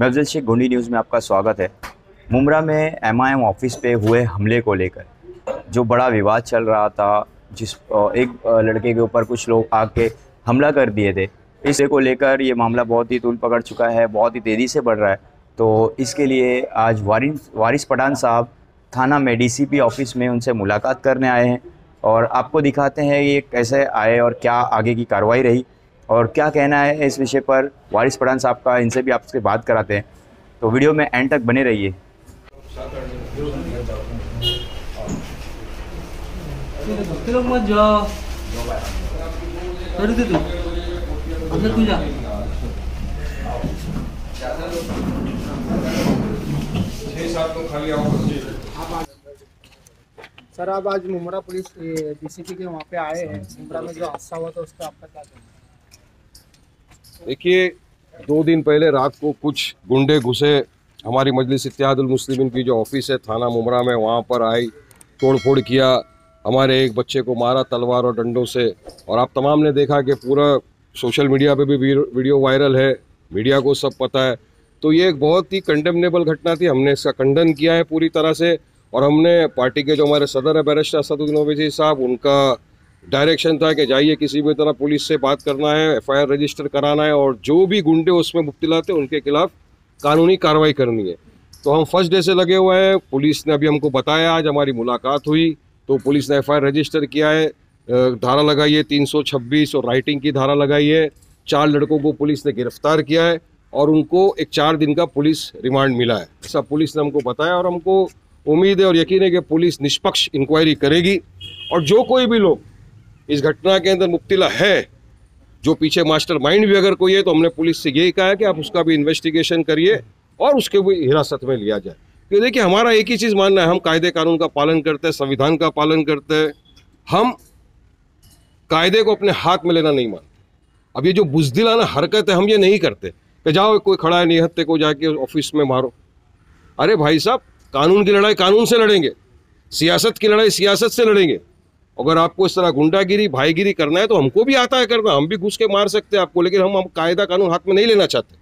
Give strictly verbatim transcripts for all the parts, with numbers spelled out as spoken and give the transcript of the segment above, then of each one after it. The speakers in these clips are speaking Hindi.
मैं अफजल शेख, गोंडवी न्यूज़ में आपका स्वागत है। मुम्ब्रा में एम आई एम ऑफिस पे हुए हमले को लेकर जो बड़ा विवाद चल रहा था, जिस एक लड़के के ऊपर कुछ लोग आके हमला कर दिए थे, इसे को लेकर ये मामला बहुत ही तूल पकड़ चुका है, बहुत ही तेज़ी से बढ़ रहा है। तो इसके लिए आज वारिस वारिस पठान साहब थाना में डी सी पी ऑफिस में उनसे मुलाकात करने आए हैं और आपको दिखाते हैं ये कैसे आए और क्या आगे की कार्रवाई रही और क्या कहना है इस विषय पर। वारिस पठान साहब का इनसे भी आपसे बात कराते हैं, तो वीडियो में एंड तक बने रहिए। सर, आप आज Mumbra police D C P के वहाँ पे आए हैं, मुम्ब्रा में जो हादसा हुआ था उस पर आपका क्या कहना है? देखिए, दो दिन पहले रात को कुछ गुंडे घुसे हमारी मजलिस इत्तेहादुल मुस्लिमीन की जो ऑफिस है थाना मुम्ब्रा में, वहाँ पर आई, तोड़फोड़ किया, हमारे एक बच्चे को मारा तलवार और डंडों से। और आप तमाम ने देखा कि पूरा सोशल मीडिया पे भी वीडियो वायरल है, मीडिया को सब पता है। तो ये एक बहुत ही कंडेमनेबल घटना थी, हमने इसका खंडन किया है पूरी तरह से। और हमने पार्टी के जो हमारे सदर है बैरिस्टर ओवैसी साहब, उनका डायरेक्शन था कि जाइए किसी भी तरह पुलिस से बात करना है, एफ आई आर रजिस्टर कराना है और जो भी गुंडे उसमें मुब्तला थे उनके खिलाफ कानूनी कार्रवाई करनी है। तो हम फर्स्ट डे से लगे हुए हैं। पुलिस ने अभी हमको बताया, आज हमारी मुलाकात हुई तो पुलिस ने एफ आई आर रजिस्टर किया है, धारा लगाई है तीन सौ छब्बीस और राइटिंग की धारा लगाई है। चार लड़कों को पुलिस ने गिरफ्तार किया है और उनको एक चार दिन का पुलिस रिमांड मिला है, ऐसा पुलिस ने हमको बताया। और हमको उम्मीद है और यकीन है कि पुलिस निष्पक्ष इंक्वायरी करेगी और जो कोई भी लोग इस घटना के अंदर मुब्तला है, जो पीछे मास्टरमाइंड भी अगर कोई है, तो हमने पुलिस से यही कहा है कि आप उसका भी इन्वेस्टिगेशन करिए और उसके भी हिरासत में लिया जाए। क्योंकि देखिए, हमारा एक ही चीज़ मानना है, हम कायदे कानून का पालन करते हैं, संविधान का पालन करते हैं, हम कायदे को अपने हाथ में लेना नहीं मानते। अब ये जो बुजदिलाना हरकत है, हम ये नहीं करते कि जाओ कोई खड़ा है निहत्ते को जाके ऑफिस में मारो। अरे भाई साहब, कानून की लड़ाई कानून से लड़ेंगे, सियासत की लड़ाई सियासत से लड़ेंगे। अगर आपको इस तरह गुंडागिरी भाईगिरी करना है तो हमको भी आता है करना, हम भी घुस के मार सकते हैं आपको, लेकिन हम हम कायदा कानून हाथ में नहीं लेना चाहते।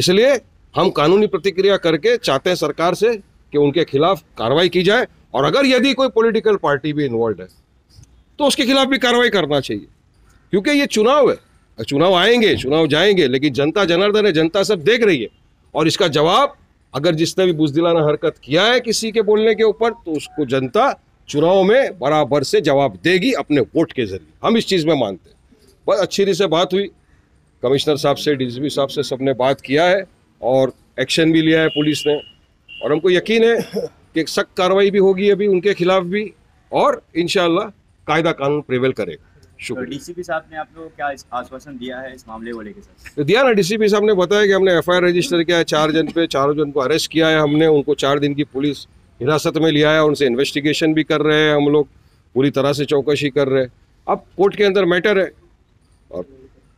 इसलिए हम कानूनी प्रतिक्रिया करके चाहते हैं सरकार से कि उनके खिलाफ कार्रवाई की जाए और अगर यदि कोई पॉलिटिकल पार्टी भी इन्वॉल्व है तो उसके खिलाफ भी कार्रवाई करना चाहिए। क्योंकि ये चुनाव है, चुनाव आएंगे, चुनाव जाएंगे, लेकिन जनता जनार्दन है, जनता सब देख रही है। और इसका जवाब अगर जिसने भी बुजदिलाना हरकत किया है किसी के बोलने के ऊपर, तो उसको जनता चुनाव में बराबर से जवाब देगी अपने वोट के जरिए। हम इस चीज़ में मानते हैं। बहुत अच्छी तरह से बात हुई, कमिश्नर साहब से, डी सी पी साहब से, सबने बात किया है और एक्शन भी लिया है पुलिस ने। और हमको यकीन है कि सख्त कार्रवाई भी होगी अभी उनके खिलाफ भी और इंशाल्लाह कायदा कानून प्रिवेल करेगा। शुक्रिया। डी सी पी साहब ने आप लोगों को क्या आश्वासन दिया है इस मामले वाले के साथ? दिया ना, डी सी पी साहब ने बताया कि हमने एफ आई आर रजिस्टर किया है चार जन पे, चारों जन को अरेस्ट किया है हमने, उनको चार दिन की पुलिस हिरासत में लिया है, उनसे इन्वेस्टिगेशन भी कर रहे हैं हम लोग, पूरी तरह से चौकसी कर रहे हैं। अब कोर्ट के अंदर मैटर है और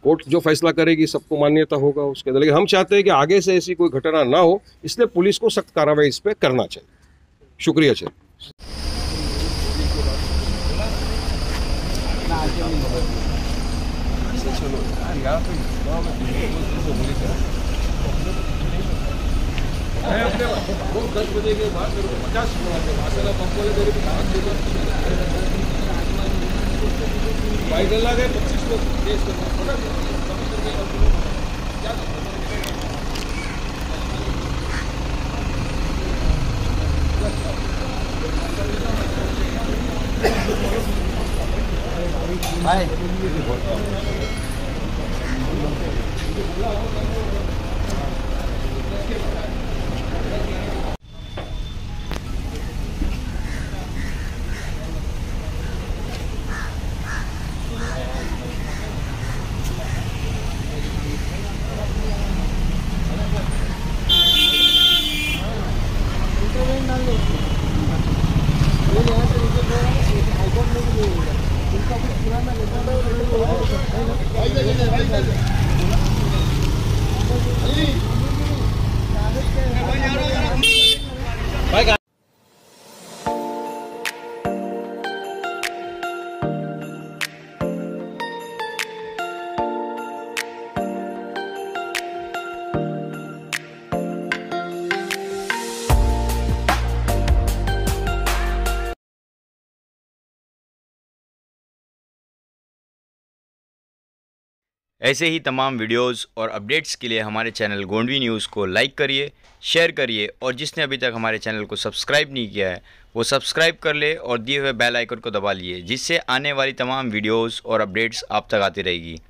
कोर्ट जो फैसला करेगी सबको मान्यता होगा उसके अंदर, लेकिन हम चाहते हैं कि आगे से ऐसी कोई घटना ना हो, इसलिए पुलिस को सख्त कार्रवाई इस पर करना चाहिए। शुक्रिया सर। मैं अपने वो दस बजे के बाद मेरे को पचास मसाला पंप वाले मेरे पैदल आ गए, पच्चीस को केस करना पड़ा क्या? ऐसे ही तमाम वीडियोस और अपडेट्स के लिए हमारे चैनल गोंडवी न्यूज़ को लाइक करिए, शेयर करिए और जिसने अभी तक हमारे चैनल को सब्सक्राइब नहीं किया है वो सब्सक्राइब कर ले और दिए हुए बेल आइकन को दबा लिए, जिससे आने वाली तमाम वीडियोस और अपडेट्स आप तक आती रहेगी।